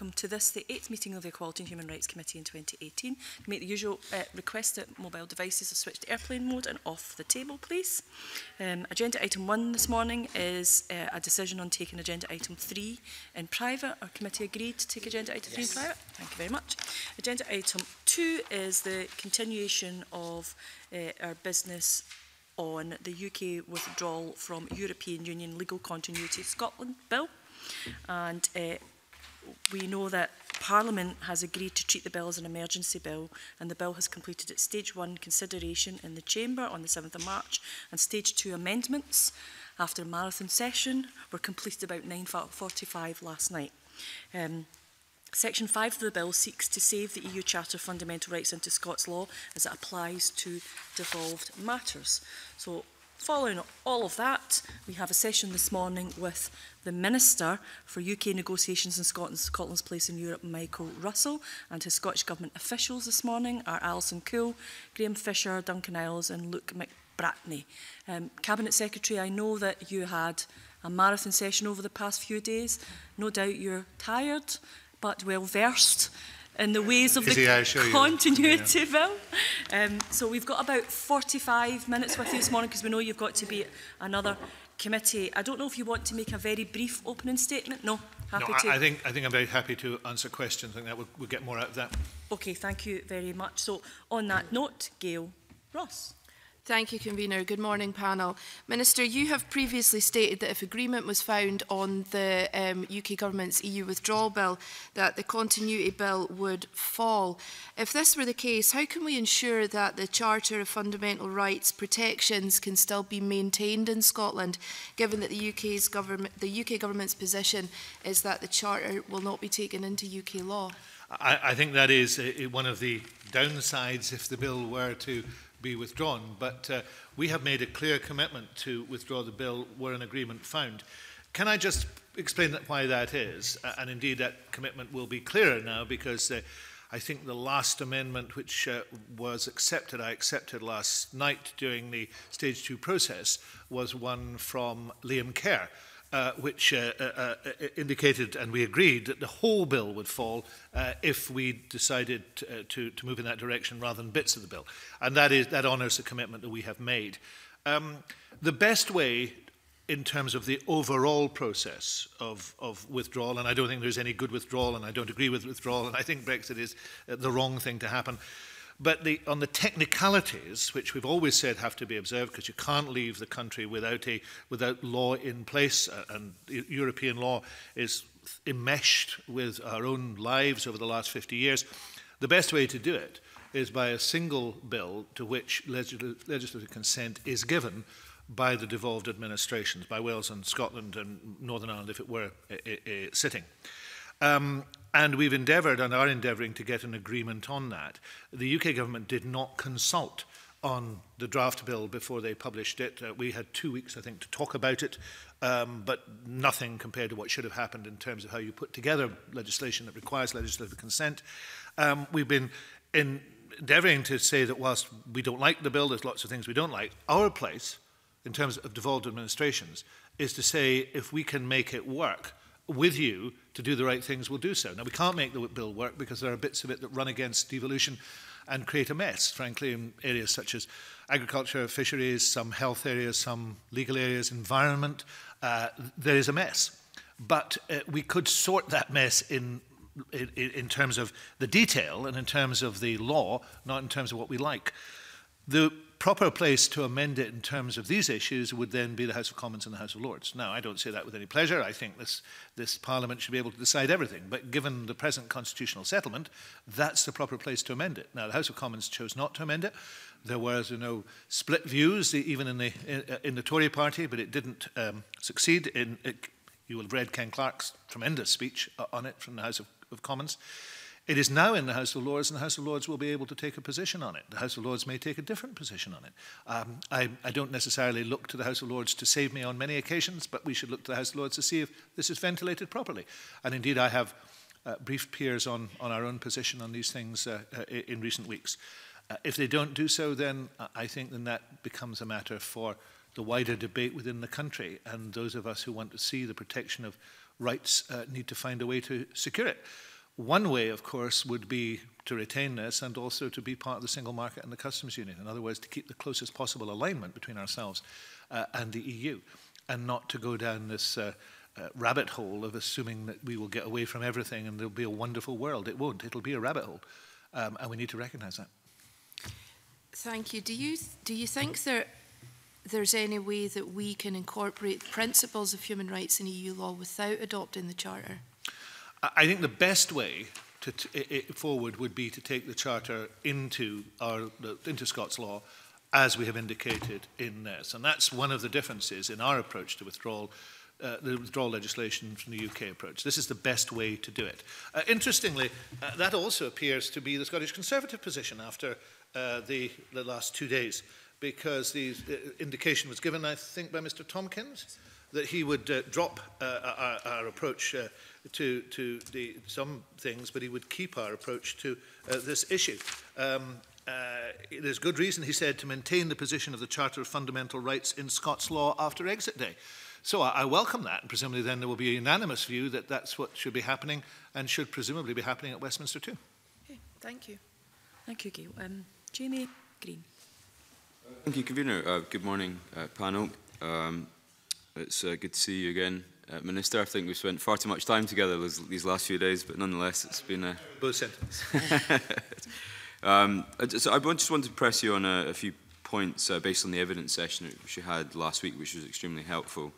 Welcome to this, the 8th meeting of the Equality and Human Rights Committee in 2018. Can make the usual request that mobile devices are switched to airplane mode and off the table, please. Agenda item 1 this morning is a decision on taking agenda item 3 in private. Our committee agreed to take agenda item 3 in private. Thank you very much. Agenda item 2 is the continuation of our business on the UK withdrawal from European Union Legal Continuity Scotland Bill. And we know that Parliament has agreed to treat the bill as an emergency bill, and the bill has completed its Stage 1 consideration in the Chamber on the 7th of March, and Stage 2 amendments, after a marathon session, were completed about 9:45 last night. Section 5 of the bill seeks to save the EU Charter of Fundamental Rights into Scots law as it applies to devolved matters. So, following all of that, we have a session this morning with the Minister for UK Negotiations in Scotland's Place in Europe, Michael Russell, and his Scottish Government officials this morning are Alison Coull, Graham Fisher, Duncan Isles and Luke McBratney. Cabinet Secretary, I know that you had a marathon session over the past few days. No doubt you're tired, but well versed in the ways of the continuity bill. So we've got about 45 minutes with you this morning because we know you've got to be at another committee. I don't know if you want to make a very brief opening statement. No, happy to. I think I'm very happy to answer questions. I think that we'll get more out of that. Okay, thank you very much. So on that note, Gail Ross. Thank you, Convener. Good morning, panel. Minister, you have previously stated that if agreement was found on the UK Government's EU Withdrawal Bill, that the Continuity Bill would fall. If this were the case, how can we ensure that the Charter of Fundamental Rights protections can still be maintained in Scotland, given that the UK Government's position is that the Charter will not be taken into UK law? I think that is one of the downsides if the bill were to be withdrawn, but we have made a clear commitment to withdraw the bill were an agreement found. Can I just explain that why that is? And indeed that commitment will be clearer now because I think the last amendment which was accepted, I accepted last night during the Stage 2 process, was one from Liam Kerr, which indicated, and we agreed, that the whole bill would fall if we decided to move in that direction rather than bits of the bill. And that honours the commitment that we have made. The best way in terms of the overall process of withdrawal, and I don't think there's any good withdrawal, and I don't agree with withdrawal, and I think Brexit is the wrong thing to happen. But on the technicalities, which we've always said have to be observed, because you can't leave the country without law in place, and European law is enmeshed with our own lives over the last 50 years, the best way to do it is by a single bill to which legislative consent is given by the devolved administrations, by Wales and Scotland and Northern Ireland, if it were sitting. And we've endeavoured and are endeavouring to get an agreement on that. The UK government did not consult on the draft bill before they published it. We had 2 weeks, I think, to talk about it, but nothing compared to what should have happened in terms of how you put together legislation that requires legislative consent. We've been endeavouring to say that whilst we don't like the bill, there's lots of things we don't like, our place, in terms of devolved administrations, is to say if we can make it work with you to do the right things, we'll do so. Now, we can't make the bill work because there are bits of it that run against devolution and create a mess, frankly, in areas such as agriculture, fisheries, some health areas, some legal areas, environment. There is a mess. But we could sort that mess in terms of the detail and in terms of the law, not in terms of what we like. The proper place to amend it in terms of these issues would then be the House of Commons and the House of Lords. Now, I don't say that with any pleasure. I think this Parliament should be able to decide everything. But given the present constitutional settlement, that's the proper place to amend it. Now, the House of Commons chose not to amend it. There were, as you know, split views, even in the Tory party, but it didn't succeed. You will have read Ken Clark's tremendous speech on it from the House of Commons. It is now in the House of Lords, and the House of Lords will be able to take a position on it. The House of Lords may take a different position on it. I don't necessarily look to the House of Lords to save me on many occasions, but we should look to the House of Lords to see if this is ventilated properly. And indeed, I have briefed peers on our own position on these things in recent weeks. If they don't do so, then I think then that becomes a matter for the wider debate within the country, and those of us who want to see the protection of rights need to find a way to secure it. One way, of course, would be to retain this and also to be part of the single market and the customs union. In other words, to keep the closest possible alignment between ourselves and the EU, and not to go down this rabbit hole of assuming that we will get away from everything and there'll be a wonderful world. It won't. It'll be a rabbit hole. And we need to recognise that. Thank you. Do you think that there's any way that we can incorporate the principles of human rights in EU law without adopting the Charter? I think the best way to forward would be to take the Charter into Scots law, as we have indicated in this. And that's one of the differences in our approach to withdrawal, the withdrawal legislation from the UK approach. This is the best way to do it. Interestingly, that also appears to be the Scottish Conservative position after the last 2 days, because the indication was given, I think, by Mr. Tomkins, that he would drop our approach to some things, but he would keep our approach to this issue. There's good reason, he said, to maintain the position of the Charter of Fundamental Rights in Scots law after exit day. So I welcome that, and presumably then there will be a unanimous view that that's what should be happening and should presumably be happening at Westminster too. Okay, thank you. Thank you, Gail. Jamie Green. Thank you, Convener. Good morning, panel. It's good to see you again, Minister. I think we've spent far too much time together these last few days, but nonetheless, it's been a... Both sentences. So I just wanted to press you on a few points based on the evidence session which you had last week, which was extremely helpful.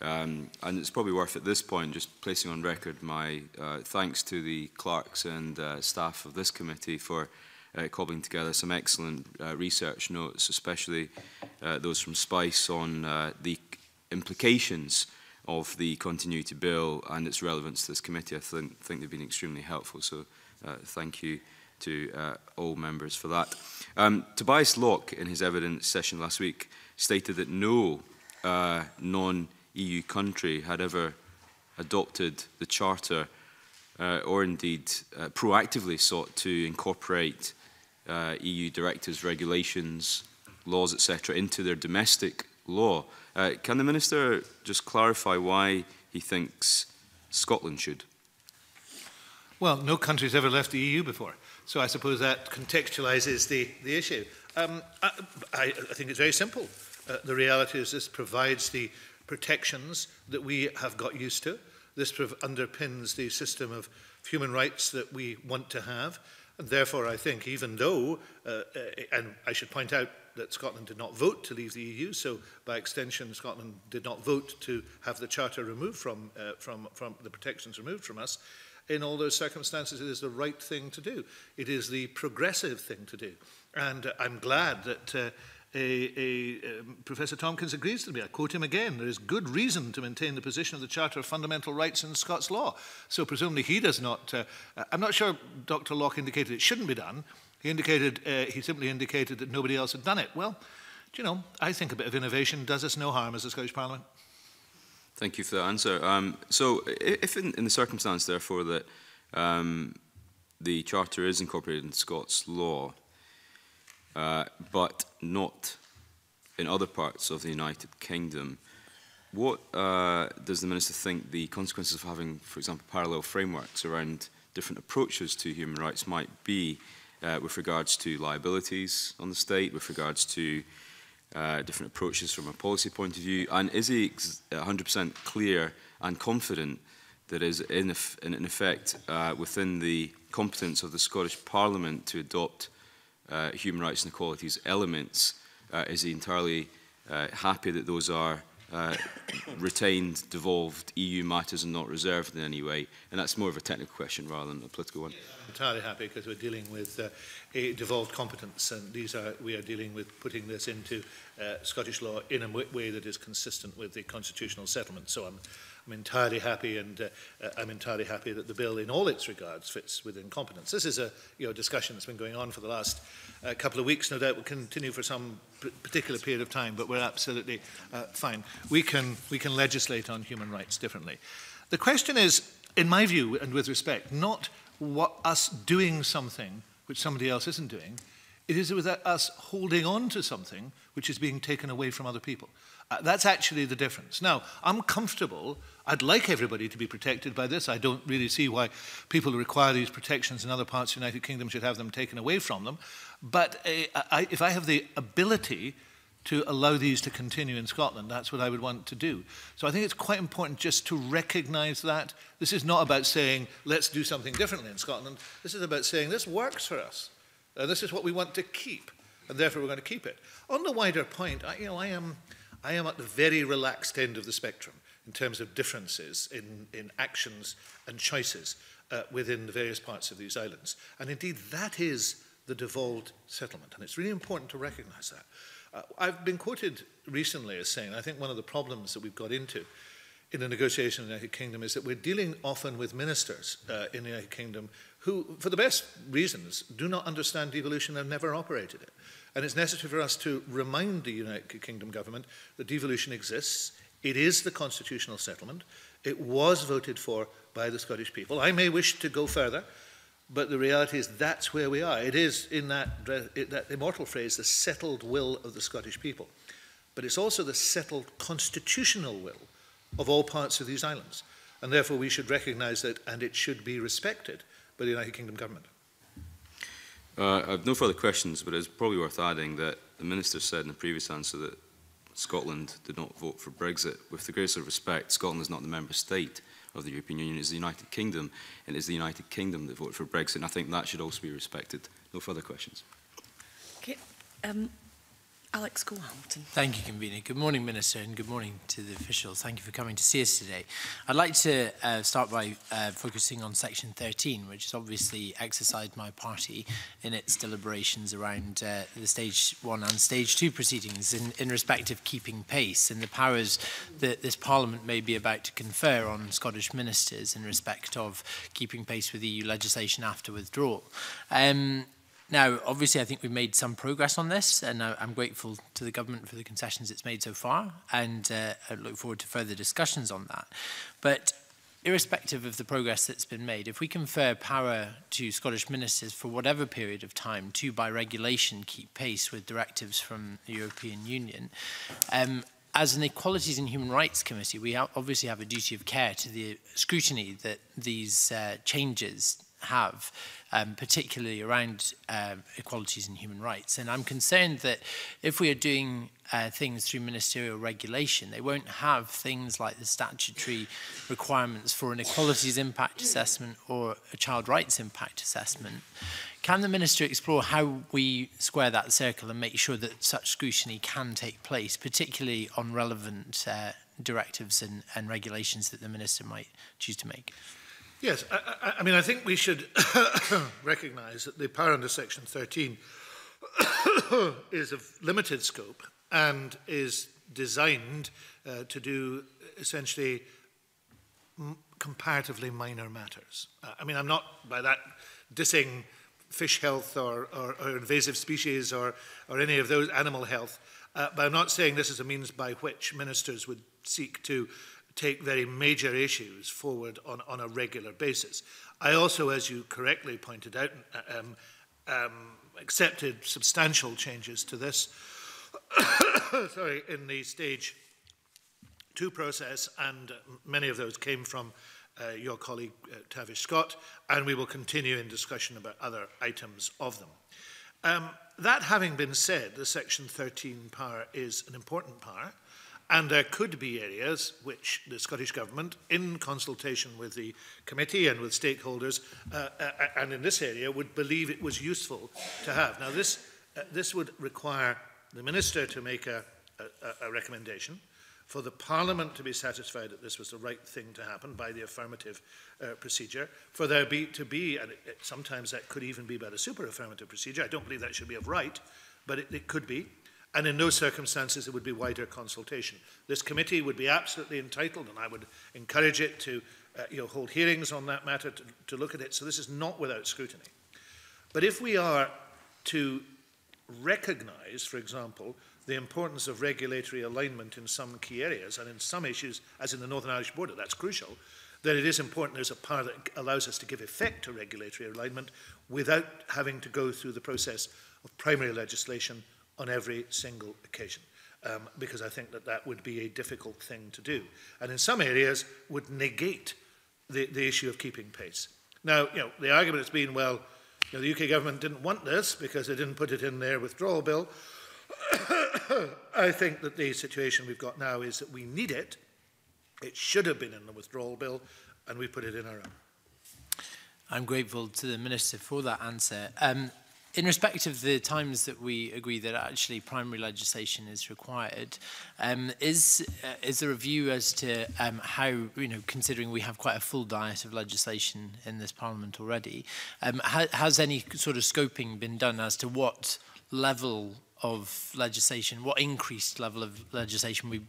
And it's probably worth at this point just placing on record my thanks to the clerks and staff of this committee for cobbling together some excellent research notes, especially those from SPICE on the implications of the Continuity Bill and its relevance to this committee. I think they've been extremely helpful, so thank you to all members for that. Tobias Locke, in his evidence session last week, stated that no non-EU country had ever adopted the Charter or indeed proactively sought to incorporate EU directives, regulations, laws, etc. into their domestic law. Can the Minister just clarify why he thinks Scotland should? Well, no country's ever left the EU before, so I suppose that contextualises the issue. I think it's very simple. The reality is this provides the protections that we have got used to. This underpins the system of human rights that we want to have. And therefore, I think, even though, and I should point out that Scotland did not vote to leave the EU, so by extension, Scotland did not vote to have the Charter removed from the protections removed from us. In all those circumstances, it is the right thing to do. It is the progressive thing to do. And I'm glad that Professor Tomkins agrees with me. I quote him again. There is good reason to maintain the position of the Charter of Fundamental Rights in Scots law. So presumably he does not... I'm not sure Dr. Locke indicated it shouldn't be done. He indicated, he simply indicated that nobody else had done it. Well, do you know, I think a bit of innovation does us no harm as the Scottish Parliament. Thank you for that answer. So if in the circumstance, therefore, that the Charter is incorporated in Scots law, but not in other parts of the United Kingdom, what does the Minister think the consequences of having, for example, parallel frameworks around different approaches to human rights might be with regards to liabilities on the state, with regards to different approaches from a policy point of view, and is he 100% clear and confident that is in effect within the competence of the Scottish Parliament to adopt human rights and equalities elements? Is he entirely happy that those are retained, devolved EU matters and not reserved in any way? And that's more of a technical question rather than a political one. Yes, I'm entirely happy because we're dealing with a devolved competence, and we are dealing with putting this into Scottish law in a way that is consistent with the constitutional settlement. So I'm entirely happy, and I'm entirely happy that the bill, in all its regards, fits within competence. This is a discussion that's been going on for the last couple of weeks. No doubt will continue for some particular period of time, but we're absolutely fine. We can legislate on human rights differently. The question is, in my view, and with respect, not what us doing something which somebody else isn't doing. It is with us holding on to something which is being taken away from other people. That's actually the difference. Now, I'm comfortable. I'd like everybody to be protected by this. I don't really see why people who require these protections in other parts of the United Kingdom should have them taken away from them. But if I have the ability to allow these to continue in Scotland, that's what I would want to do. So I think it's quite important just to recognise that. This is not about saying, let's do something differently in Scotland. This is about saying, this works for us. This is what we want to keep, and therefore we're going to keep it. On the wider point, I am at the very relaxed end of the spectrum in terms of differences in actions and choices within the various parts of these islands. And indeed, that is the devolved settlement, and it's really important to recognise that. I've been quoted recently as saying, I think one of the problems that we've got into in the negotiation in the United Kingdom is that we're dealing often with ministers in the United Kingdom who, for the best reasons, do not understand devolution and have never operated it. And it's necessary for us to remind the United Kingdom government that devolution exists. It is the constitutional settlement. It was voted for by the Scottish people. I may wish to go further, but the reality is that's where we are. It is, in that immortal phrase, the settled will of the Scottish people. But it's also the settled constitutional will of all parts of these islands. And therefore we should recognise that, and it should be respected by the United Kingdom government. I have no further questions, but it's probably worth adding that the Minister said in a previous answer that Scotland did not vote for Brexit. With the greatest of respect, Scotland is not the member state of the European Union. It's the United Kingdom, and it's the United Kingdom that voted for Brexit, and I think that should also be respected. No further questions. Okay. Alex Cole-Hamilton. Thank you, Convener. Good morning, Minister, and good morning to the officials. Thank you for coming to see us today. I'd like to start by focusing on Section 13, which has obviously exercised my party in its deliberations around the Stage 1 and Stage 2 proceedings in respect of keeping pace and the powers that this Parliament may be about to confer on Scottish ministers in respect of keeping pace with EU legislation after withdrawal. Now, obviously, I think we've made some progress on this, and I'm grateful to the government for the concessions it's made so far, and I look forward to further discussions on that. But irrespective of the progress that's been made, if we confer power to Scottish ministers for whatever period of time to, by regulation, keep pace with directives from the European Union, as an Equalities and Human Rights Committee, we obviously have a duty of care to the scrutiny that these changes have, particularly around equalities and human rights. And I'm concerned that if we are doing things through ministerial regulation, they won't have things like the statutory requirements for an equalities impact assessment or a child rights impact assessment. Can the Minister explore how we square that circle and make sure that such scrutiny can take place, particularly on relevant directives and regulations that the Minister might choose to make? Yes, I mean, I think we should recognise that the power under Section 13 is of limited scope and is designed to do essentially comparatively minor matters. I mean, I'm not by that dissing fish health or invasive species or any of those, animal health, but I'm not saying this is a means by which ministers would seek to take very major issues forward on a regular basis. I also, as you correctly pointed out, accepted substantial changes to this in the Stage 2 process, and many of those came from your colleague Tavish Scott, and we will continue in discussion about other items of them. That having been said, the Section 13 power is an important power, and there could be areas which the Scottish Government, in consultation with the committee and with stakeholders, and in this area, would believe it was useful to have. Now, this would require the Minister to make a recommendation, for the Parliament to be satisfied that this was the right thing to happen by the affirmative procedure, for there to be, and sometimes that could even be by the super-affirmative procedure. I don't believe that should be of right, but it could be. And in those circumstances, it would be wider consultation. This committee would be absolutely entitled, and I would encourage it to hold hearings on that matter, to look at it. So this is not without scrutiny. But if we are to recognise, for example, the importance of regulatory alignment in some key areas, and in some issues, as in the Northern Irish border, that's crucial, then it is important there's a power that allows us to give effect to regulatory alignment without having to go through the process of primary legislation on every single occasion, because I think that that would be a difficult thing to do, and in some areas would negate the issue of keeping pace. Now, you know, the argument has been, well, you know, the UK government didn't want this because they didn't put it in their withdrawal bill. I think that the situation we've got now is that we need it. It should have been in the withdrawal bill, and we put it in our own. I'm grateful to the Minister for that answer. In respect of the times that we agree that actually primary legislation is required, is there a view as to how, you know, considering we have quite a full diet of legislation in this Parliament already, has any sort of scoping been done as to what level of legislation, what increased level of legislation we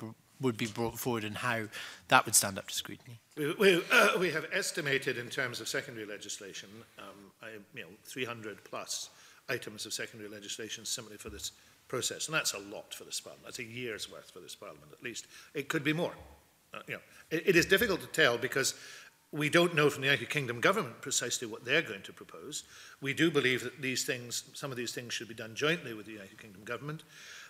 would be brought forward and how that would stand up to scrutiny? We have estimated in terms of secondary legislation, 300 plus items of secondary legislation simply for this process, and that's a lot for this Parliament. That's a year's worth for this Parliament, at least. It could be more. It is difficult to tell because we don't know from the United Kingdom government precisely what they're going to propose. We do believe that these things, some of these things, should be done jointly with the United Kingdom government.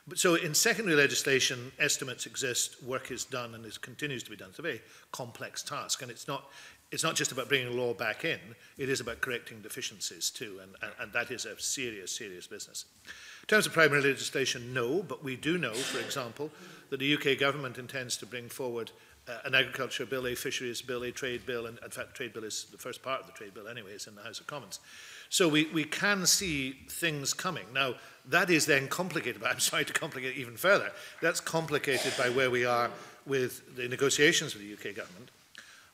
But so in secondary legislation, estimates exist, work is done, and it continues to be done. It's a very complex task, and it's not just about bringing law back in, it is about correcting deficiencies too, and that is a serious, serious business. In terms of primary legislation, no, but we do know, for example, that the UK government intends to bring forward an agriculture bill, a fisheries bill, a trade bill, and in fact the trade bill is the first part of the trade bill anyway, it's in the House of Commons. So we can see things coming. Now, that is then complicated, but I'm sorry to complicate it even further. That's complicated by where we are with the negotiations with the UK government,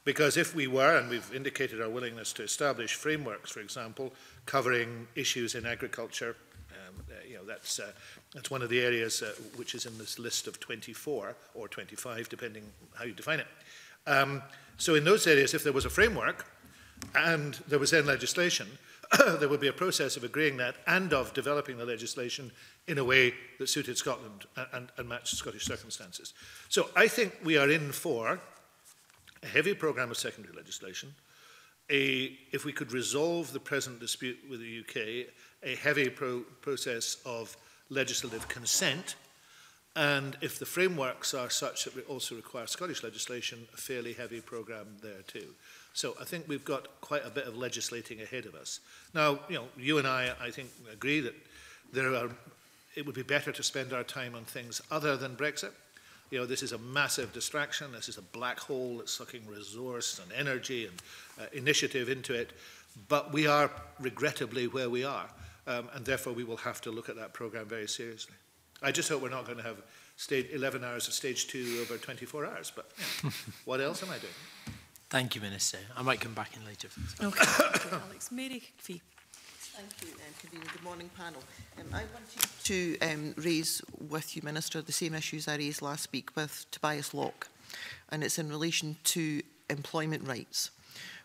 because if we were, and we've indicated our willingness to establish frameworks, for example, covering issues in agriculture, that's one of the areas which is in this list of 24 or 25, depending how you define it. So in those areas, if there was a framework and there was then legislation, there would be a process of agreeing that and of developing the legislation in a way that suited Scotland and matched Scottish circumstances. So I think we are in for a heavy programme of secondary legislation, if we could resolve the present dispute with the UK, a heavy process of legislative consent, and if the frameworks are such that we also require Scottish legislation, a fairly heavy programme there too. So I think we've got quite a bit of legislating ahead of us. Now, you know, you and I think, agree that it would be better to spend our time on things other than Brexit. You know, this is a massive distraction. This is a black hole that's sucking resource and energy and initiative into it. But we are regrettably where we are, and therefore we will have to look at that programme very seriously. I just hope we're not going to have 11 hours of stage 2 over 24 hours, but you know, what else am I doing? Thank you, Minister. I might come back in later. Okay. Thank you, Alex. Mary Fee. Thank you, convener. Good morning, panel. I wanted to raise with you, Minister, the same issues I raised last week with Tobias Locke, and it's in relation to employment rights,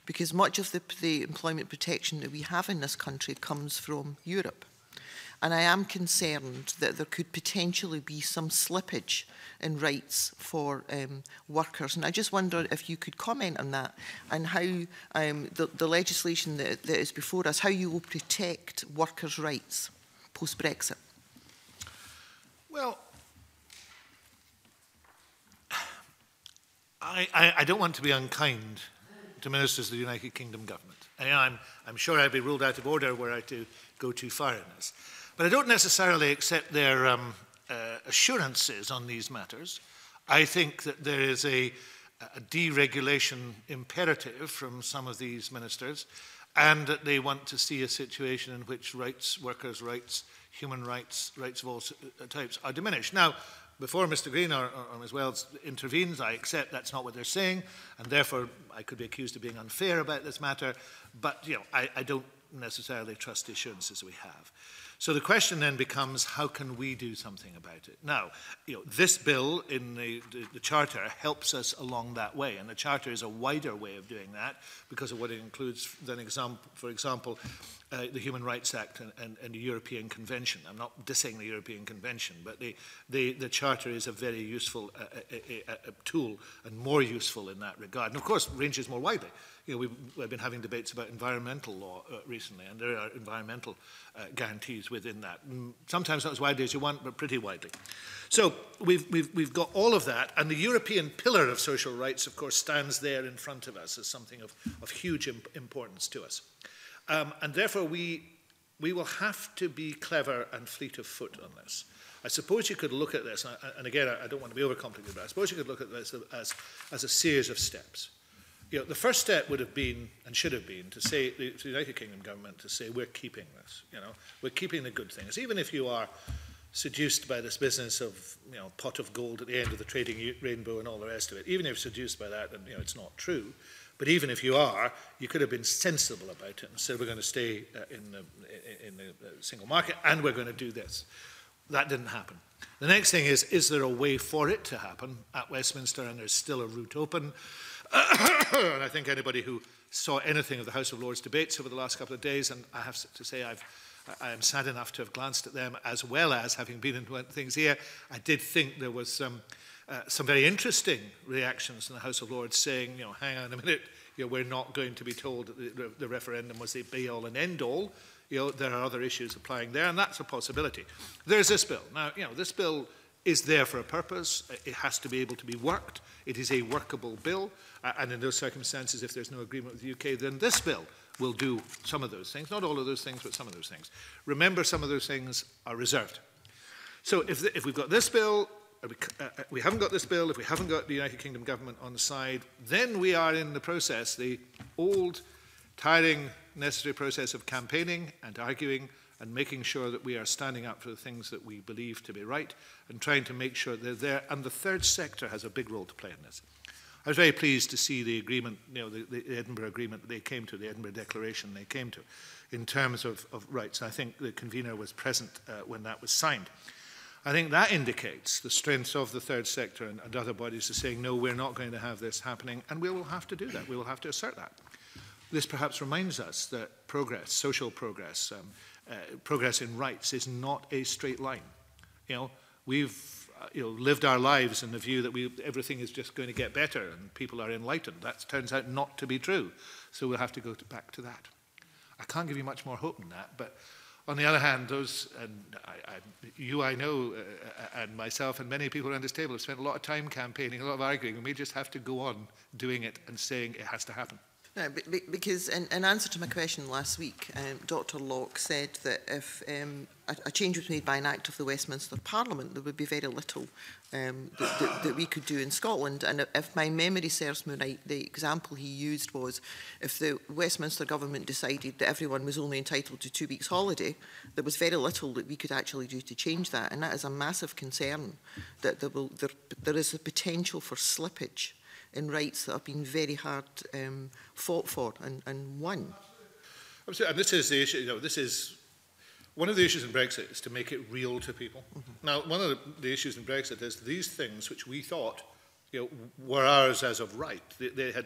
because much of the employment protection that we have in this country comes from Europe. And I am concerned that there could potentially be some slippage in rights for workers. And I just wonder if you could comment on that and how the legislation that is before us, how you will protect workers' rights post-Brexit. Well, I don't want to be unkind to ministers of the United Kingdom government. And I'm sure I'd be ruled out of order were I to go too far in this. But I don't necessarily accept their assurances on these matters. I think that there is a deregulation imperative from some of these ministers, and that they want to see a situation in which rights, workers' rights, human rights, rights of all types are diminished. Now, before Mr. Green or Ms. Wells intervenes, I accept that's not what they're saying, and therefore I could be accused of being unfair about this matter, but you know, I don't necessarily trust the assurances we have. So the question then becomes, how can we do something about it? Now, you know, this bill in the Charter helps us along that way, and the Charter is a wider way of doing that because of what it includes, for example, the Human Rights Act and the European Convention. I'm not dissing the European Convention, but the Charter is a very useful tool and more useful in that regard. And of course, ranges more widely. You know, we've been having debates about environmental law recently, and there are environmental guarantees committees within that. And sometimes not as widely as you want, but pretty widely. So we've got all of that, and the European pillar of social rights, of course, stands there in front of us as something of huge importance to us. And therefore, we will have to be clever and fleet of foot on this. I suppose you could look at this, and again, I don't want to be overcomplicated, but I suppose you could look at this as a series of steps. You know, the first step would have been, and should have been, to say to the United Kingdom government to say, we're keeping this. You know, we're keeping the good things, even if you are seduced by this business of, you know, pot of gold at the end of the trading rainbow and all the rest of it. Even if you're seduced by that, and you know it's not true. But even if you are, you could have been sensible about it and said, we're going to stay in the single market, and we're going to do this. That didn't happen. The next thing is there a way for it to happen at Westminster? And there's still a route open. And I think anybody who saw anything of the House of Lords debates over the last couple of days, and I have to say I am sad enough to have glanced at them as well as having been into things here, I did think there was some very interesting reactions in the House of Lords saying, you know, hang on a minute, you know, we're not going to be told that the referendum was the be-all and end-all. You know, there are other issues applying there, and that's a possibility. There's this bill. Now, you know, this bill is there for a purpose. It has to be able to be worked. It is a workable bill, and in those circumstances, if there's no agreement with the UK, then this bill will do some of those things. Not all of those things, but some of those things. Remember, some of those things are reserved. So if we've got this bill, we haven't got this bill, if we haven't got the United Kingdom government on the side, then we are in the process, the old, tiring, necessary process of campaigning and arguing and making sure that we are standing up for the things that we believe to be right and trying to make sure they're there. And the third sector has a big role to play in this. I was very pleased to see the agreement, you know, the Edinburgh Agreement they came to, the Edinburgh Declaration they came to, in terms of rights. And I think the convener was present when that was signed. I think that indicates the strength of the third sector and other bodies are saying, no, we're not going to have this happening, and we will have to do that. We will have to assert that. This perhaps reminds us that progress, social progress, progress in rights is not a straight line. You know, we've lived our lives in the view that everything is just going to get better and people are enlightened. That turns out not to be true. So we'll have to go back to that. I can't give you much more hope than that, but on the other hand, those, and I know, and myself and many people around this table have spent a lot of time campaigning, a lot of arguing, and we just have to go on doing it and saying it has to happen. No, because in answer to my question last week, Dr. Locke said that if a change was made by an act of the Westminster Parliament, there would be very little that we could do in Scotland. And if my memory serves me right, the example he used was if the Westminster government decided that everyone was only entitled to 2 weeks' holiday, there was very little that we could actually do to change that. And that is a massive concern, that there is a potential for slippage in rights that have been very hard fought for and won. Absolutely. And this is the issue, you know, this is one of the issues in Brexit is to make it real to people. Mm-hmm. Now, one of the issues in Brexit is these things which we thought, you know, were ours as of right. They had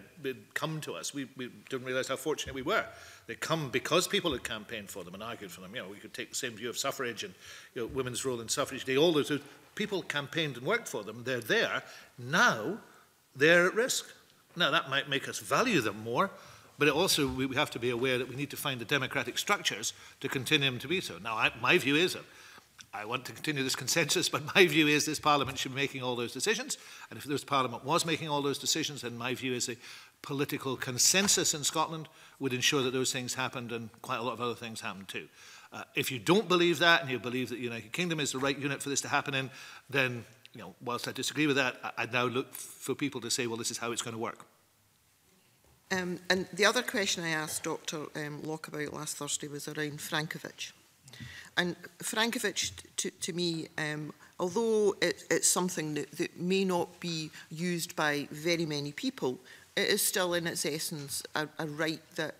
come to us. We didn't realise how fortunate we were. They come because people had campaigned for them and argued for them. You know, we could take the same view of suffrage and, you know, women's role in suffrage day. All those people campaigned and worked for them. They're there now. They're at risk. Now, that might make us value them more, but it also we have to be aware that we need to find the democratic structures to continue them to be so. Now, my view is, I want to continue this consensus, but my view is this Parliament should be making all those decisions, and if this Parliament was making all those decisions, then my view is a political consensus in Scotland would ensure that those things happened, and quite a lot of other things happened too. If you don't believe that, and you believe that the United Kingdom is the right unit for this to happen in, then, you know, whilst I disagree with that, I now look for people to say, well, this is how it's going to work. And the other question I asked Dr. Locke about last Thursday was around Frankovich. And Frankovich, to me, although it's something that may not be used by very many people, it is still in its essence a right that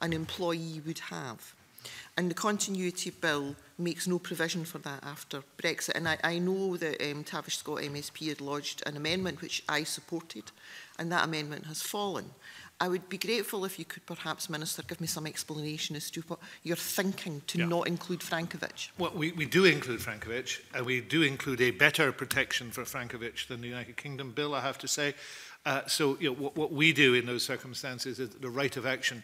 an employee would have. And the Continuity Bill makes no provision for that after Brexit. And I know that Tavish Scott MSP had lodged an amendment which I supported, and that amendment has fallen. I would be grateful if you could perhaps, Minister, give me some explanation as to what you're thinking to not include Frankovich. Well, we do include Frankovich, and we do include a better protection for Frankovich than the United Kingdom bill, I have to say. So what we do in those circumstances is that the right of action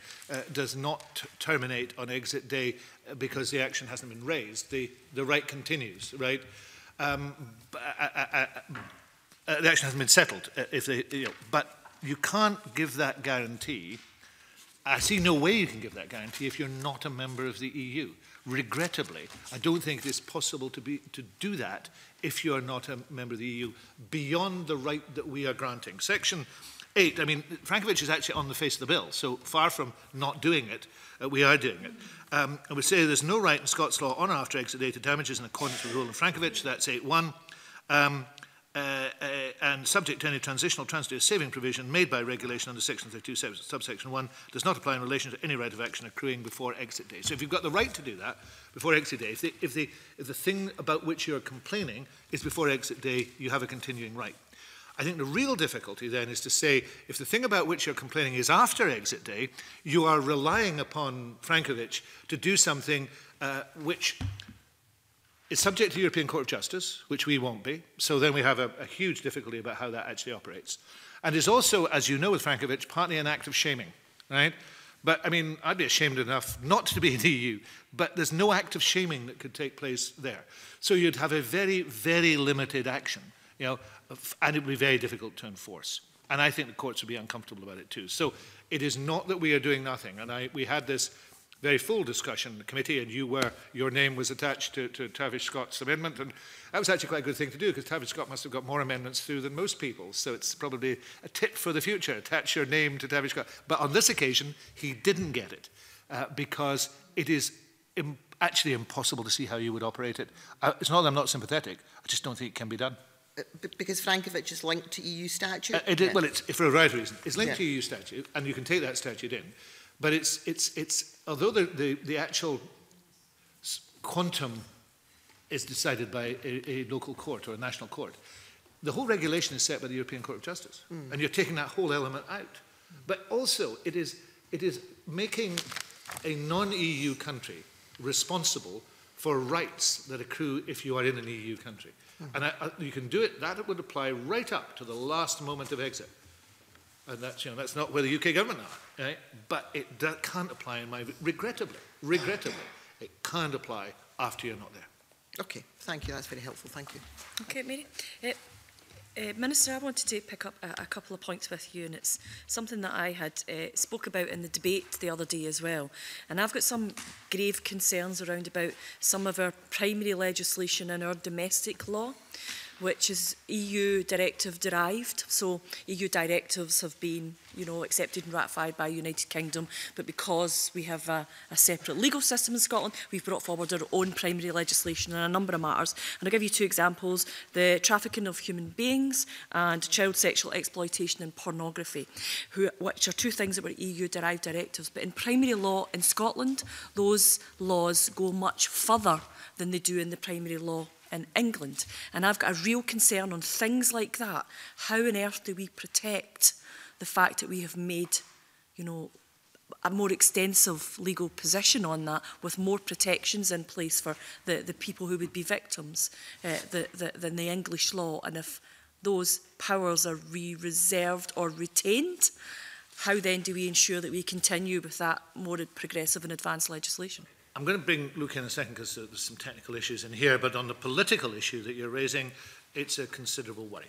does not terminate on exit day because the action hasn't been raised. The right continues, right? The action hasn't been settled. But you can't give that guarantee. I see no way you can give that guarantee if you're not a member of the EU. Regrettably, I don't think it's possible to do that if you are not a member of the EU, beyond the right that we are granting. Section 8, I mean, Frankovich is actually on the face of the bill, so far from not doing it, we are doing it. I would say there's no right in Scots law on or after exit day to damages in accordance with the rule of Frankovich, that's 8.1, and subject to any transitional, transitory, saving provision made by regulation under Section 32, subsection 1, does not apply in relation to any right of action accruing before exit day. So if you've got the right to do that before exit day, if the thing about which you're complaining is before exit day, you have a continuing right. I think the real difficulty then is to say, if the thing about which you're complaining is after exit day, you are relying upon Frankovich to do something which is subject to the European Court of Justice, which we won't be. So then we have a huge difficulty about how that actually operates. And is also, as you know with Frankovich, partly an act of shaming, right? But, I mean, I'd be ashamed enough not to be in the EU, but there's no act of shaming that could take place there. So you'd have a very, very limited action. You know, and it would be very difficult to enforce. And I think the courts would be uncomfortable about it too. So it is not that we are doing nothing. And we had this very full discussion in the committee, and your name was attached to Tavish Scott's amendment. And that was actually quite a good thing to do, because Tavish Scott must have got more amendments through than most people. So it's probably a tip for the future, attach your name to Tavish Scott. But on this occasion, he didn't get it, because it is actually impossible to see how you would operate it. It's not that I'm not sympathetic, I just don't think it can be done. Because Frankovich is linked to EU statute? Well, it's, for a right reason. It's linked to EU statute, and you can take that statute in. But although the actual quantum is decided by a local court or a national court, the whole regulation is set by the European Court of Justice. Mm. And you're taking that whole element out. But also, it is making a non-EU country responsible for rights that accrue if you are in an EU country. Mm. And you can do it, that would apply right up to the last moment of exit. And that's, you know, that's not where the UK government are, right? But it can't apply in my view, regrettably, it can't apply after you're not there. Okay, thank you, that's very helpful, thank you. Okay, Mary. Minister, I wanted to pick up a couple of points with you, and it's something that I had spoke about in the debate the other day as well. And I've got some grave concerns around about some of our primary legislation in our domestic law, which is EU directive derived. So EU directives have been, you know, accepted and ratified by the United Kingdom, but because we have a separate legal system in Scotland, we've brought forward our own primary legislation in a number of matters. And I'll give you two examples, the trafficking of human beings and child sexual exploitation and pornography, which are two things that were EU-derived directives. But in primary law in Scotland, those laws go much further than they do in the primary law in England. And I've got a real concern on things like that. How on earth do we protect the fact that we have made, you know, a more extensive legal position on that, with more protections in place for the people who would be victims than the English law? And if those powers are reserved or retained, how then do we ensure that we continue with that more progressive and advanced legislation? I'm going to bring Luke in a second because there's some technical issues in here, but on the political issue that you're raising, it's a considerable worry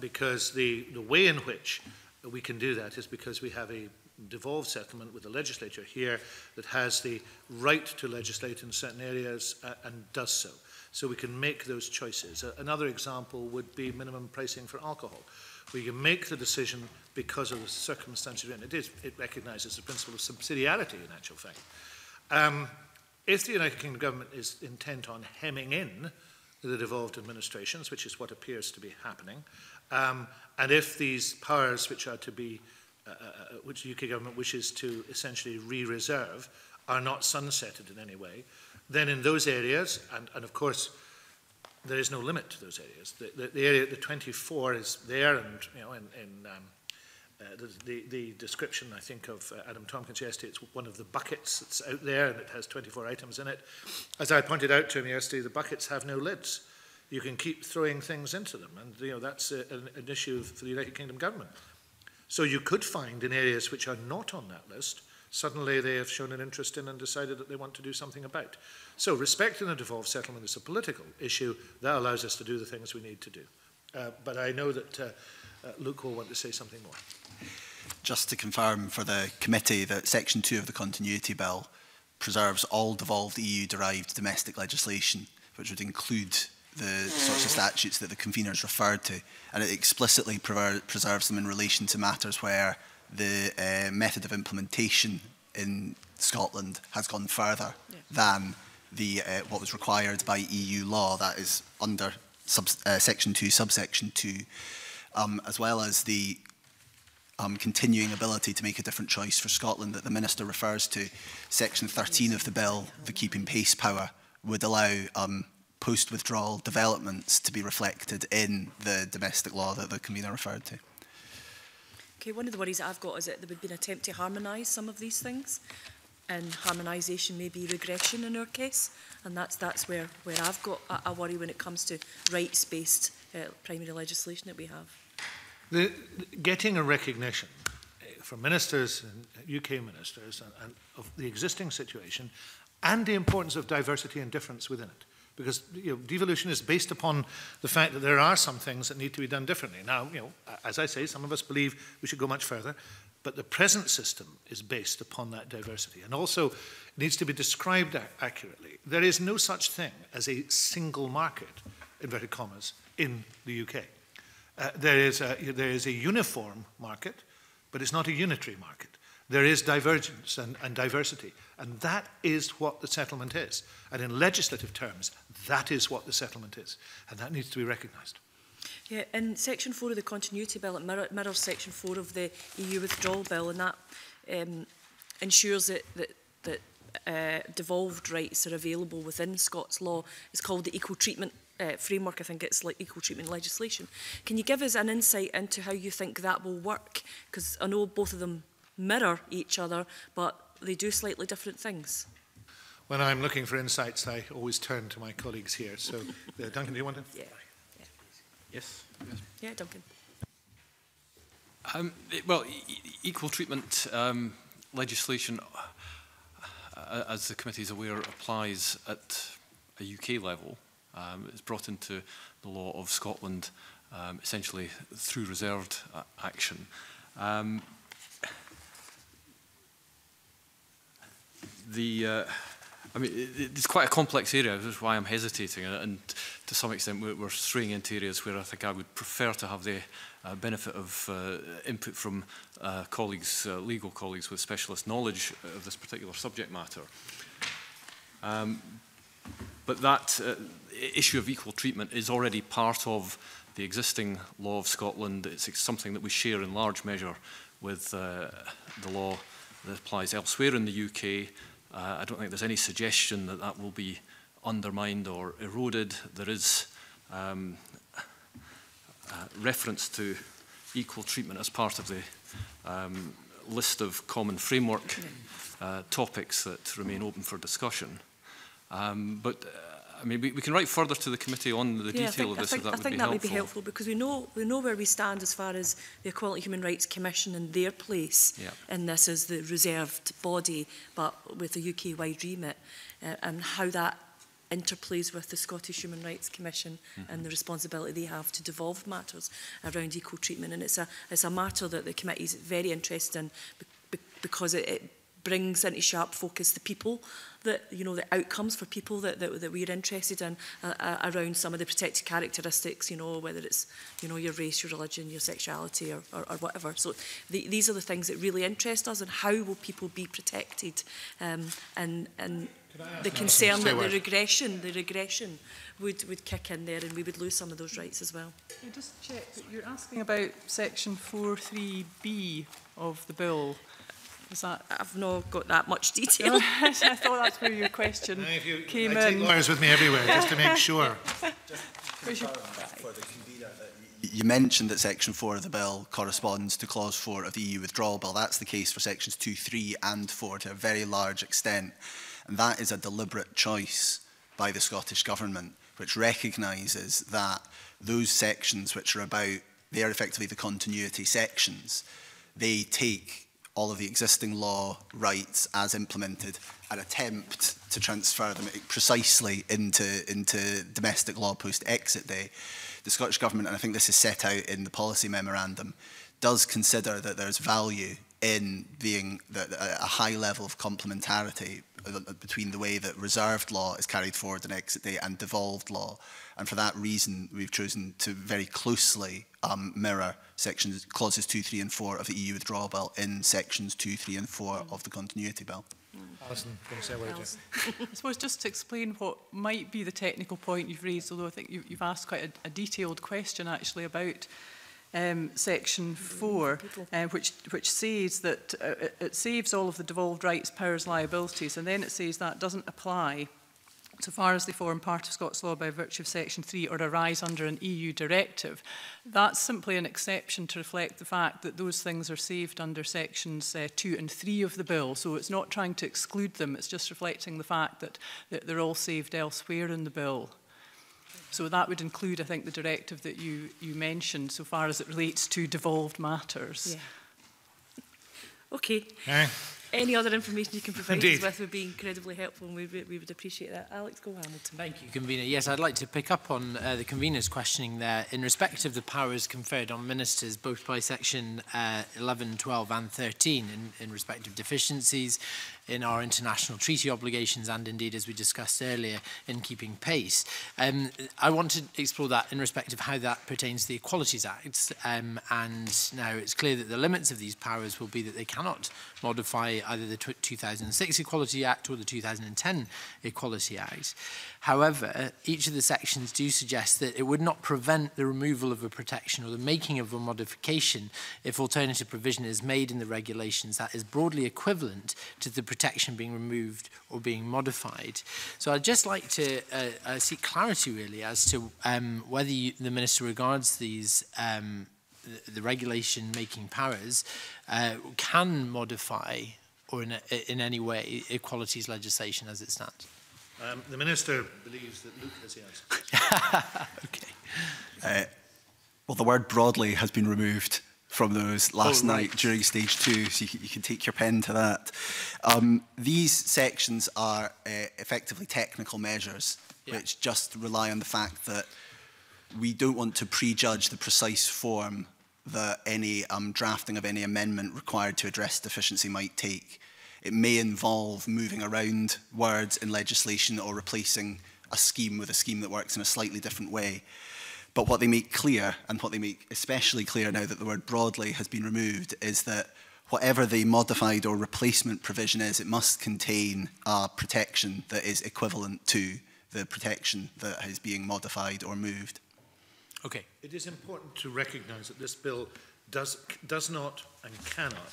because the way in which we can do that is because we have a devolved settlement with the legislature here that has the right to legislate in certain areas and does so. So we can make those choices. Another example would be minimum pricing for alcohol, where you make the decision because of the circumstances you're in. It recognises the principle of subsidiarity in actual fact. If the United Kingdom government is intent on hemming in the devolved administrations, which is what appears to be happening, and if these powers which the UK government wishes to essentially re-reserve are not sunsetted in any way, then in those areas, and of course there is no limit to those areas. The area, the 24 is there, and you know, the description, I think, of Adam Tomkins yesterday, it's one of the buckets that's out there, and it has 24 items in it. As I pointed out to him yesterday, the buckets have no lids. you can keep throwing things into them. And you know, that's an issue for the United Kingdom government. So you could find in areas which are not on that list, suddenly they have shown an interest in and decided that they want to do something about. So respecting a devolved settlement is a political issue. That allows us to do the things we need to do. But I know that Luke will want to say something more. Just to confirm for the committee that Section 2 of the Continuity Bill preserves all devolved EU-derived domestic legislation, which would include the sorts of statutes that the conveners referred to, and it explicitly preserves them in relation to matters where the method of implementation in Scotland has gone further than the what was required by EU law. That is under Section 2, subsection 2, as well as the continuing ability to make a different choice for Scotland that the Minister refers to. Section 13 of the bill, the keeping pace power, would allow post-withdrawal developments to be reflected in the domestic law that the convener referred to. Okay, one of the worries I've got is that there would be an attempt to harmonise some of these things, and harmonisation may be regression in our case, and that's where I've got a worry when it comes to rights-based primary legislation that we have. Getting a recognition from ministers, and UK ministers, and of the existing situation and the importance of diversity and difference within it. Because you know, devolution is based upon the fact that there are some things that need to be done differently. Now, you know, as I say, some of us believe we should go much further, but the present system is based upon that diversity and also needs to be described accurately. There is no such thing as a single market, inverted commas, in the UK. There is a uniform market, but it's not a unitary market. There is divergence and diversity, and that is what the settlement is. And in legislative terms, that is what the settlement is, and that needs to be recognised. Yeah, in Section 4 of the Continuity Bill, it mirrors Section 4 of the EU Withdrawal Bill, and that ensures that devolved rights are available within Scots law. It's called the Equal Treatment framework, I think it's like equal treatment legislation. Can you give us an insight into how you think that will work? Because I know both of them mirror each other, but they do slightly different things. When I'm looking for insights, I always turn to my colleagues here. So, Duncan, do you want to? Yeah. Yes. Yeah, Duncan. Well, equal treatment legislation, as the committee is aware, applies at a UK level. It's brought into the law of Scotland essentially through reserved action. It's quite a complex area, which is why I'm hesitating, and to some extent we're straying into areas where I think I would prefer to have the benefit of input from colleagues, legal colleagues with specialist knowledge of this particular subject matter. But that issue of equal treatment is already part of the existing law of Scotland. It's something that we share in large measure with the law that applies elsewhere in the UK. I don't think there's any suggestion that that will be undermined or eroded. There is reference to equal treatment as part of the list of common framework topics that remain open for discussion. We can write further to the committee on the detail of this. I think that would be helpful because we know where we stand as far as the Equality and Human Rights Commission and their place in this as the reserved body, but with a UK-wide remit, and how that interplays with the Scottish Human Rights Commission and the responsibility they have to devolve matters around equal treatment. And it's a matter that the committee is very interested in because it brings into sharp focus the people, the outcomes for people that we're interested in around some of the protected characteristics, whether it's, your race, your religion, your sexuality or whatever. So these are the things that really interest us, and how will people be protected? And the concern that the regression would kick in there, and we would lose some of those rights as well. Yeah, just check that you're asking about Section 4.3b of the bill. I've not got that much detail. I thought that's where your question came in. I take lawyers with me everywhere just to make sure. You mentioned that Section 4 of the bill corresponds to Clause 4 of the EU Withdrawal Bill. That's the case for Sections 2, 3 and 4 to a very large extent. And that is a deliberate choice by the Scottish Government, which recognises that those sections which are about, they are effectively the continuity sections, they take all of the existing law rights as implemented and attempt to transfer them precisely into domestic law post-exit day. The Scottish Government, and I think this is set out in the policy memorandum, does consider that there's value in being a high level of complementarity between the way that reserved law is carried forward in exit day and devolved law. And for that reason, we've chosen to very closely mirror sections, clauses 2, 3 and 4 of the EU Withdrawal Bill in sections 2, 3 and 4 of the Continuity Bill. Alison, I suppose just to explain what might be the technical point you've raised, although I think you've asked quite a detailed question actually about section 4, which says that it saves all of the devolved rights, powers, liabilities, and then it says that doesn't apply so far as they form part of Scots law by virtue of section 3 or arise under an EU directive. That's simply an exception to reflect the fact that those things are saved under sections 2 and 3 of the bill. So it's not trying to exclude them, it's just reflecting the fact that they're all saved elsewhere in the bill. So that would include, I think, the directive that you mentioned so far as it relates to devolved matters. Yeah. Okay. Any other information you can provide us with would be incredibly helpful, and we would appreciate that. Alex Cole-Hamilton. Thank you, Convener. Yes, I'd like to pick up on the Convener's questioning there in respect of the powers conferred on ministers, both by section 11, 12 and 13 in respect of deficiencies in our international treaty obligations and indeed, as we discussed earlier, in keeping pace. I want to explore that in respect of how that pertains to the Equalities Act. And now it's clear that the limits of these powers will be that they cannot modify either the 2006 Equality Act or the 2010 Equality Act. However, each of the sections do suggest that it would not prevent the removal of a protection or the making of a modification if alternative provision is made in the regulations that is broadly equivalent to the protection being removed or being modified. So I'd just like to seek clarity really as to whether the Minister regards these the regulation making powers can modify or in any way equalities legislation as it stands. The Minister believes that Luke has the answer. Okay. Well, the word broadly has been removed from those last night during stage 2, so you can take your pen to that. These sections are effectively technical measures, which just rely on the fact that we don't want to prejudge the precise form that any drafting of any amendment required to address deficiency might take. It may involve moving around words in legislation or replacing a scheme with a scheme that works in a slightly different way. But what they make clear, and what they make especially clear now that the word broadly has been removed, is that whatever the modified or replacement provision is, it must contain a protection that is equivalent to the protection that is being modified or moved. Okay. It is important to recognise that this bill does not and cannot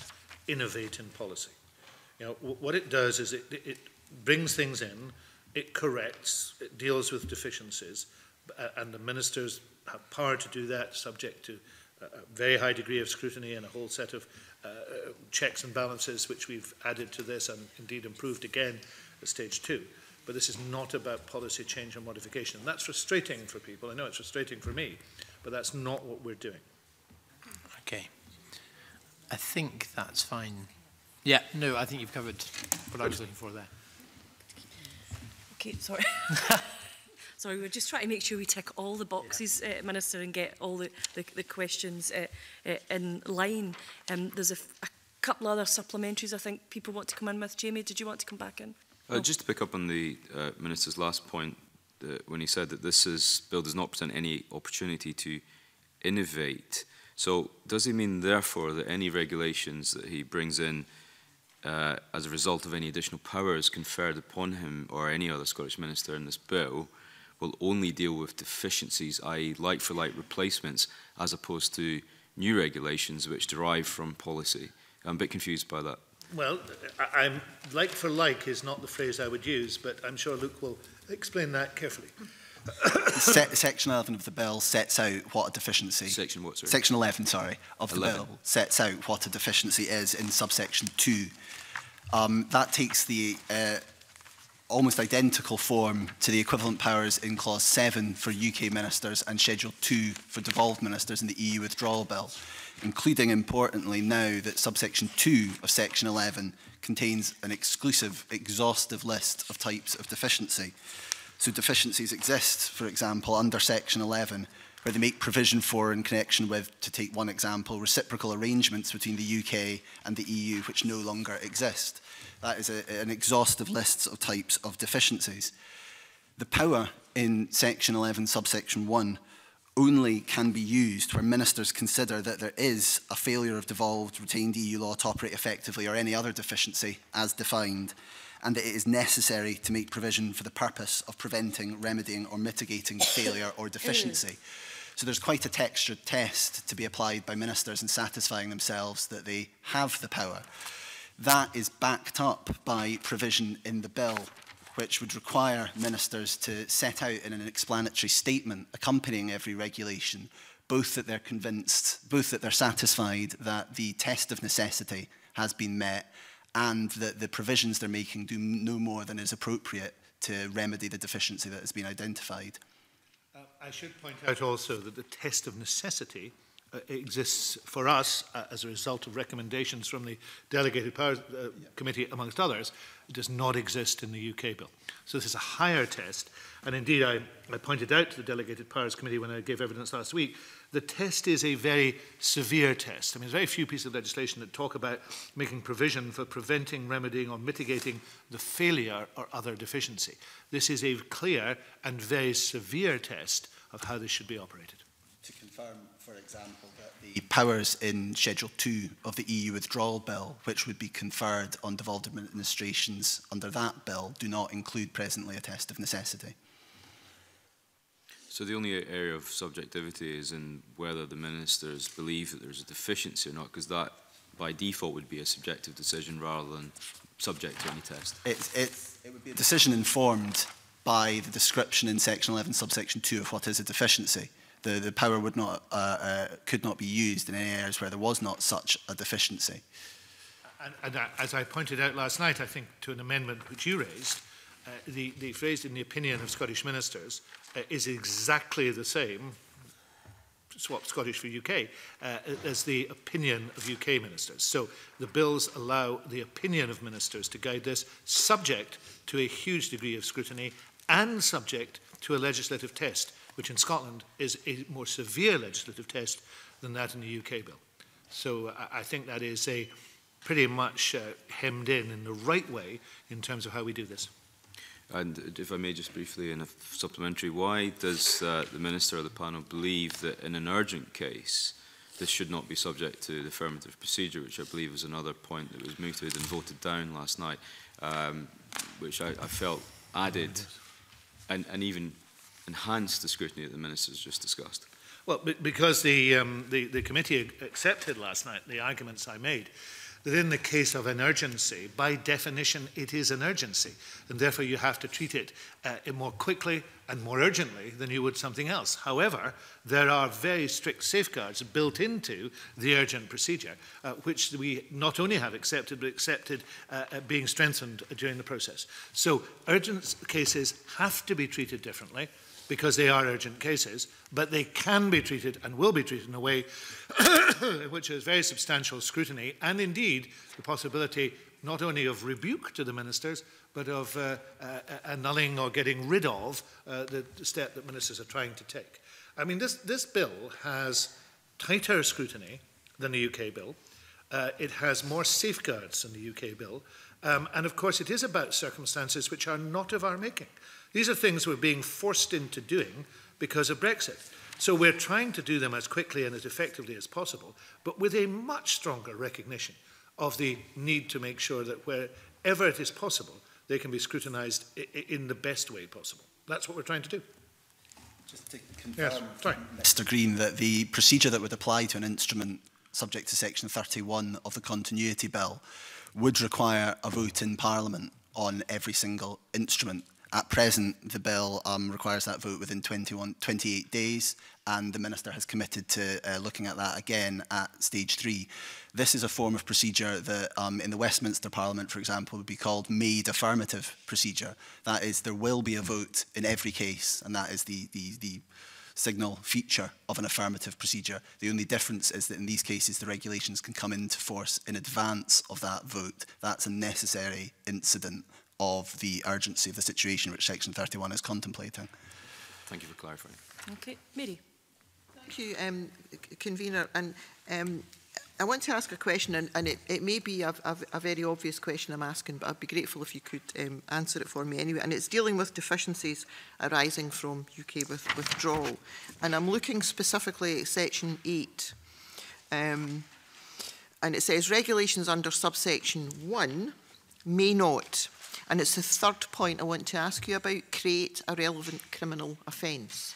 innovate in policy. You know, what it does is it brings things in, it corrects, it deals with deficiencies, and the ministers have power to do that, subject to a very high degree of scrutiny and a whole set of checks and balances which we've added to this and indeed improved again at stage 2. But this is not about policy change and modification. And that's frustrating for people. I know it's frustrating for me, but that's not what we're doing. Okay. I think that's fine. Yeah, no, I think you've covered what I was looking for there. Okay, sorry. Sorry, we're just trying to make sure we tick all the boxes, Minister, and get all the questions in line. There's a couple other supplementaries I think people want to come in with. Jamie, did you want to come back in? Just to pick up on the Minister's last point, when he said that this bill does not present any opportunity to innovate. So does he mean, therefore, that any regulations that he brings in as a result of any additional powers conferred upon him or any other Scottish Minister in this bill will only deal with deficiencies, i.e. like-for-like replacements, as opposed to new regulations which derive from policy? I'm a bit confused by that. Well, like for like is not the phrase I would use, but I'm sure Luke will explain that carefully. Section 11 of the bill sets out what a deficiency... Section what, sorry? Section 11, sorry, of the bill sets out what a deficiency is in subsection 2. That takes the almost identical form to the equivalent powers in Clause 7 for UK ministers and Schedule 2 for devolved ministers in the EU Withdrawal Bill, including, importantly now, that subsection 2 of Section 11 contains an exclusive, exhaustive list of types of deficiency. So deficiencies exist, for example, under Section 11, where they make provision for, in connection with, to take one example, reciprocal arrangements between the UK and the EU which no longer exist. That is an exhaustive list of types of deficiencies. The power in Section 11, subsection 1, only can be used where ministers consider that there is a failure of devolved, retained EU law to operate effectively or any other deficiency as defined, and that it is necessary to make provision for the purpose of preventing, remedying or mitigating failure or deficiency. So there's quite a textured test to be applied by ministers in satisfying themselves that they have the power. That is backed up by provision in the bill, which would require ministers to set out in an explanatory statement accompanying every regulation, both that they're convinced, both that they're satisfied that the test of necessity has been met and that the provisions they're making do no more than is appropriate to remedy the deficiency that has been identified. I should point out also that the test of necessity exists for us as a result of recommendations from the Delegated Powers Committee, amongst others. It does not exist in the UK bill. So this is a higher test. And indeed, I pointed out to the Delegated Powers Committee when I gave evidence last week, the test is a very severe test. I mean, there's very few pieces of legislation that talk about making provision for preventing, remedying or mitigating the failure or other deficiency. This is a clear and very severe test of how this should be operated. To confirm, for example, that the powers in Schedule 2 of the EU Withdrawal Bill, which would be conferred on devolved administrations under that bill, do not include presently a test of necessity. So the only area of subjectivity is in whether the ministers believe that there's a deficiency or not, because that, by default, would be a subjective decision rather than subject to any test. It would be a decision informed by the description in Section 11, subsection 2 of what is a deficiency. The power would not, could not be used in any areas where there was not such a deficiency. And as I pointed out last night, I think, to an amendment which you raised, the phrase in the opinion of Scottish ministers is exactly the same, swap Scottish for UK, as the opinion of UK ministers. So the bills allow the opinion of ministers to guide this, subject to a huge degree of scrutiny and subject to a legislative test, which in Scotland is a more severe legislative test than that in the UK bill. So I think that is a pretty much hemmed in the right way in terms of how we do this. And if I may just briefly, in a supplementary, why does the Minister or the panel believe that in an urgent case this should not be subject to the affirmative procedure, which I believe was another point that was mooted and voted down last night, which I felt added and even enhanced the scrutiny that the Minister's just discussed? Well, because the committee accepted last night the arguments I made, that in the case of an urgency, by definition, it is an urgency, and therefore you have to treat it more quickly and more urgently than you would something else. However, there are very strict safeguards built into the urgent procedure, which we not only have accepted, but accepted being strengthened during the process. So urgent cases have to be treated differently, because they are urgent cases, but they can be treated and will be treated in a way which is very substantial scrutiny, and indeed the possibility not only of rebuke to the ministers, but of annulling or getting rid of the step that ministers are trying to take. I mean, this bill has tighter scrutiny than the UK bill. It has more safeguards than the UK bill. And of course, it is about circumstances which are not of our making. These are things we're being forced into doing because of Brexit. So we're trying to do them as quickly and as effectively as possible, but with a much stronger recognition of the need to make sure that wherever it is possible, they can be scrutinised in the best way possible. That's what we're trying to do. Just to confirm, yes, Mr. Green, that the procedure that would apply to an instrument subject to Section 31 of the Continuity Bill would require a vote in Parliament on every single instrument, At present, the bill requires that vote within 28 days, and the Minister has committed to looking at that again at stage 3. This is a form of procedure that in the Westminster Parliament, for example, would be called made affirmative procedure. That is, there will be a vote in every case, and that is the signal feature of an affirmative procedure. The only difference is that in these cases, the regulations can come into force in advance of that vote. That's a necessary incident of the urgency of the situation, which Section 31 is contemplating. Thank you for clarifying. Okay, Mary. Thank you, Convener. And I want to ask a question, and it may be a very obvious question I'm asking, but I'd be grateful if you could answer it for me anyway. And it's dealing with deficiencies arising from UK withdrawal. And I'm looking specifically at Section 8. And it says, regulations under subsection 1 may not, and it's the third point I want to ask you about, create a relevant criminal offence.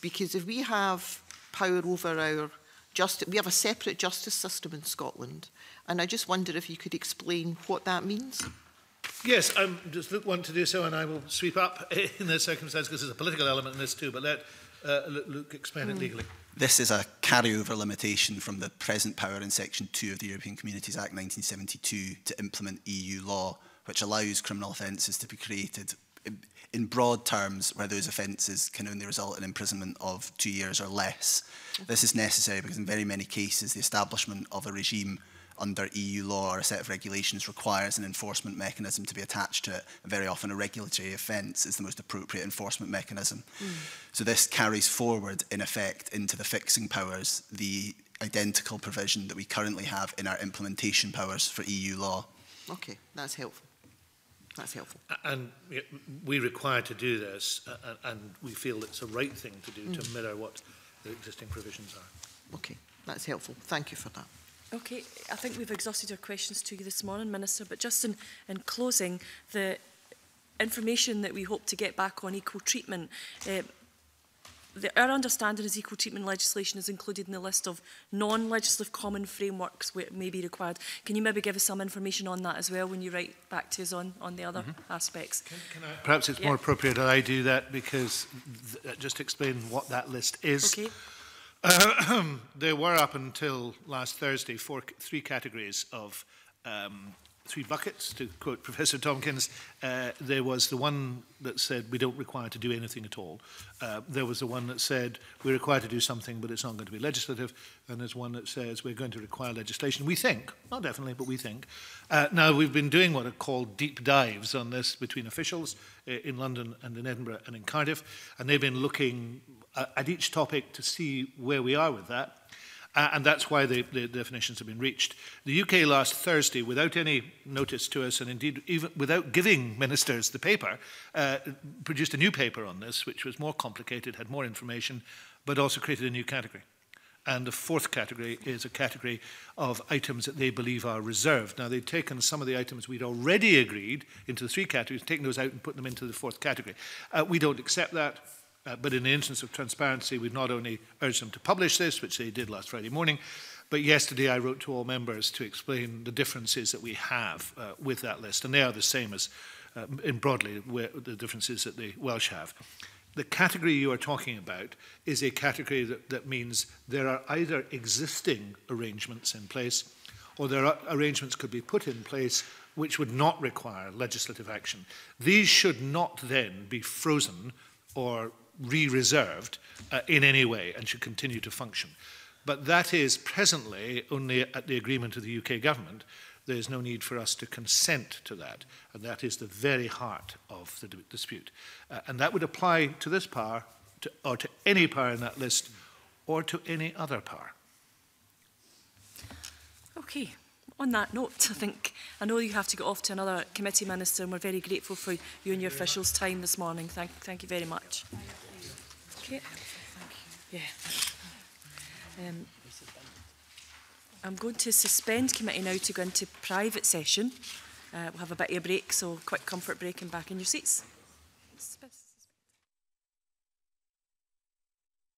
Because if we have power over our we have a separate justice system in Scotland, and I just wonder if you could explain what that means. Yes, I'm just Luke wanted to do so, and I will sweep up in this circumstance because there's a political element in this too, but let Luke explain it legally. This is a carryover limitation from the present power in Section 2 of the European Communities Act 1972 to implement EU law, which allows criminal offences to be created in broad terms, where those offences can only result in imprisonment of 2 years or less. This is necessary because in very many cases, the establishment of a regime under EU law or a set of regulations requires an enforcement mechanism to be attached to it. And very often, a regulatory offence is the most appropriate enforcement mechanism. So this carries forward, in effect, into the fixing powers, the identical provision that we currently have in our implementation powers for EU law. Okay, that's helpful. That's helpful. And we require to do this, and we feel it's the right thing to do to mirror what the existing provisions are. Okay, that's helpful. Thank you for that. Okay, I think we've exhausted our questions to you this morning, Minister, but just in closing, the information that we hope to get back on equal treatment, our understanding is equal treatment legislation is included in the list of non-legislative common frameworks where it may be required. Can you maybe give us some information on that as well when you write back to us on the other aspects? Can I, perhaps it's more appropriate that I do that because just explain what that list is. Okay. There were up until last Thursday three categories of three buckets, to quote Professor Tomkins. There was the one that said we don't require to do anything at all. There was the one that said we're required to do something, but it's not going to be legislative. And there's one that says we're going to require legislation. We think, not definitely, but we think. Now, we've been doing what are called deep dives on this between officials in London and in Edinburgh and in Cardiff. And they've been looking at each topic to see where we are with that. And that's why the definitions have been reached. The UK last Thursday, without any notice to us, and indeed even without giving ministers the paper, produced a new paper on this, which was more complicated, had more information, but also created a new category. And the fourth category is a category of items that they believe are reserved. Now, they've taken some of the items we'd already agreed into the three categories, taken those out and put them into the fourth category. We don't accept that. But in the instance of transparency, we've not only urged them to publish this, which they did last Friday morning, but yesterday I wrote to all members to explain the differences that we have with that list. And they are the same as, in broadly, where the differences that the Welsh have. The category you are talking about is a category that means there are either existing arrangements in place, or there are arrangements could be put in place which would not require legislative action. These should not then be frozen or re-reserved in any way and should continue to function. But that is presently only at the agreement of the UK government. There's no need for us to consent to that, and that is the very heart of the dispute. And that would apply to this power, or to any power in that list, or to any other power. Okay. On that note, I think, I know you have to get off to another committee, Minister, and we're very grateful for you and your officials' time this morning. Thank you very much. Okay. Yeah. I'm going to suspend committee now to go into private session. We'll have a bit of a break, so quick comfort break and back in your seats.